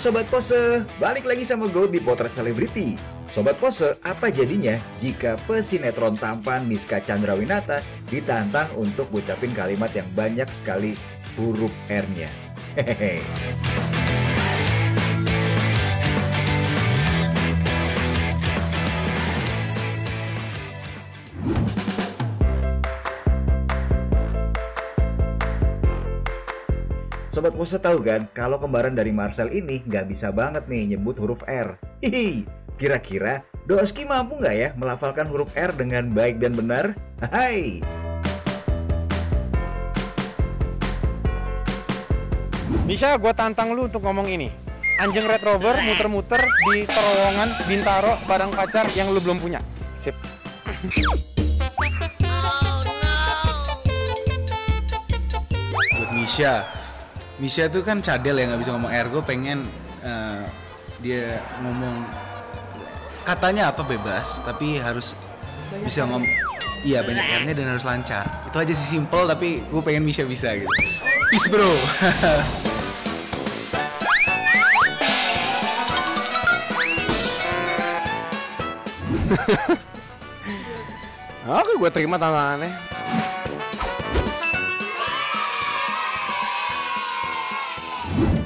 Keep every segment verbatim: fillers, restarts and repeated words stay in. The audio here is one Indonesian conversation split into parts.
Sobat Pose, balik lagi sama gue di Potret Selebriti. Sobat Pose, apa jadinya jika pesinetron tampan Mischa Chandrawinata ditantang untuk ucapin kalimat yang banyak sekali huruf R-nya? Hehehe. Sobat Pose tahu kan kalau kembaran dari Marcel ini nggak bisa banget nih nyebut huruf R. Hihi, kira-kira Doski mampu nggak ya melafalkan huruf R dengan baik dan benar? Hai. Mischa, gue tantang lu untuk ngomong ini. Anjing Red Rover muter-muter di terowongan Bintaro, barang pacar yang lu belum punya. Sip. Buat Mischa. Mischa itu kan cadel ya, nggak bisa ngomong R. Gue pengen uh, dia ngomong katanya apa bebas, tapi harus banyak bisa ngomong. Iya, banyak R-nya dan harus lancar. Itu aja sih, simple, tapi gue pengen Mischa bisa gitu. Peace bro. Oke, gue terima tantangannya.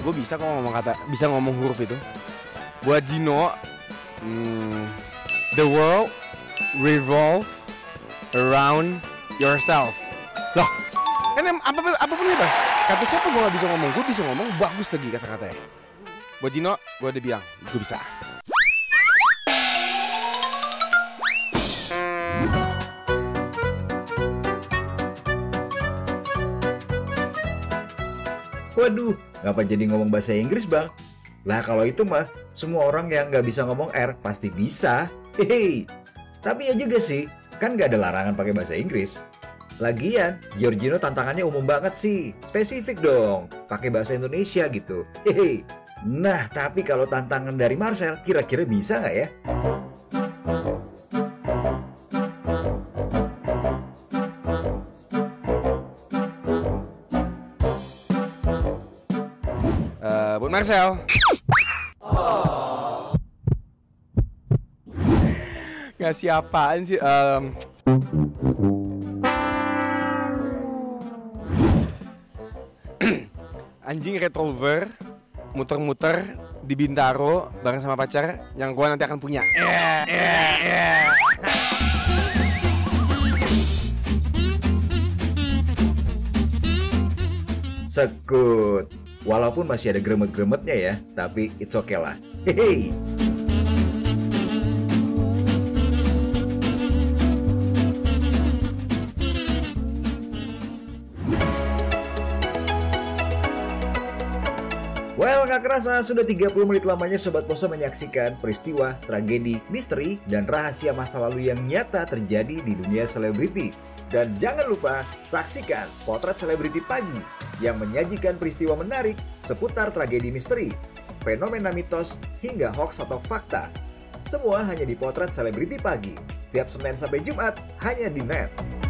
Gue bisa kok ngomong kata, bisa ngomong huruf itu. Buat Gino, hmm, the world revolve around yourself. Loh, kan apa apa pun bebas. Kata siapa gue gak bisa ngomong, gue bisa ngomong bagus lagi kata-katanya. Buat Gino, gue udah bilang, gue bisa. Waduh, ngapa jadi ngomong bahasa Inggris bang? Lah kalau itu mah, semua orang yang nggak bisa ngomong R pasti bisa. Hehehe. Tapi ya juga sih, kan nggak ada larangan pakai bahasa Inggris. Lagian, Giorgino tantangannya umum banget sih. Spesifik dong, pakai bahasa Indonesia gitu. Hehehe. Nah, tapi kalau tantangan dari Marcel, kira-kira bisa nggak ya? Buat Marcel, oh. Nggak siapaan sih, um... anjing Red Rover muter-muter di Bintaro bareng sama pacar yang gua nanti akan punya. Yeah, yeah, yeah. Sekut. Walaupun masih ada gremet-gremetnya ya, tapi it's okay lah. Hehehe. Well, gak kerasa sudah tiga puluh menit lamanya Sobat Pose menyaksikan peristiwa, tragedi, misteri, dan rahasia masa lalu yang nyata terjadi di dunia selebriti. Dan jangan lupa saksikan Potret Selebriti Pagi yang menyajikan peristiwa menarik seputar tragedi misteri, fenomena mitos, hingga hoax atau fakta. Semua hanya di Potret Selebriti Pagi, setiap Senin sampai Jumat hanya di Net.